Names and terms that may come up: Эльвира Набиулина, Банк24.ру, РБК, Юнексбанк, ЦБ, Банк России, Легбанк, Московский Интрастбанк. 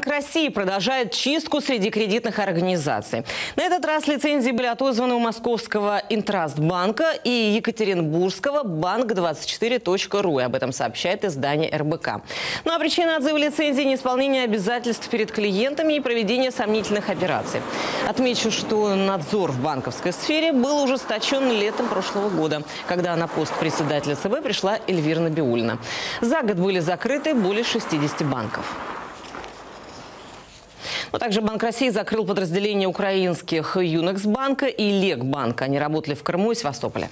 Банк России продолжает чистку среди кредитных организаций. На этот раз лицензии были отозваны у Московского Интрастбанка и Екатеринбургского Банк24.ру. Об этом сообщает издание РБК. Ну а причина отзыва лицензии – неисполнение обязательств перед клиентами и проведение сомнительных операций. Отмечу, что надзор в банковской сфере был ужесточен летом прошлого года, когда на пост председателя ЦБ пришла Эльвира Набиулина. За год были закрыты более 60 банков. Но также Банк России закрыл подразделения украинских Юнексбанка и Легбанка. Они работали в Крыму и Севастополе.